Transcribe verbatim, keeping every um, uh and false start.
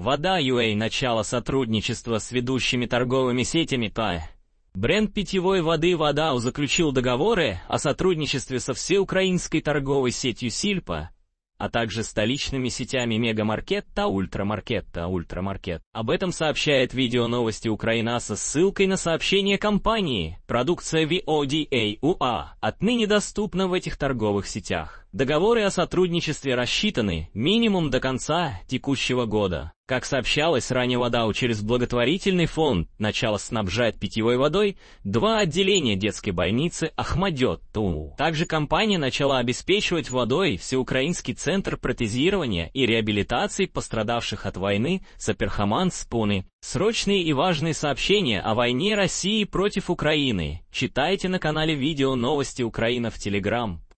вода точка ю а начало сотрудничества с ведущими торговыми сетями Китая. Бренд питьевой воды «ВОДА ю а» заключил договоры о сотрудничестве со всеукраинской торговой сетью «Сильпо», а также столичными сетями «Мега-Маркет», «Ультра-Маркет», «Ультра-Маркет». Об этом сообщает видео новости Украина со ссылкой на сообщение компании. Продукция вода точка ю а отныне доступна в этих торговых сетях. Договоры о сотрудничестве рассчитаны минимум до конца текущего года. Как сообщалось ранее, «ВОДА ю а» через благотворительный фонд начало снабжать питьевой водой два отделения детской больницы «Охматдет». Также компания начала обеспечивать водой всеукраинский центр протезирования и реабилитации пострадавших от войны Саперхаман Спуны. Срочные и важные сообщения о войне России против Украины читайте на канале «Видео новости Украина» в Телеграм.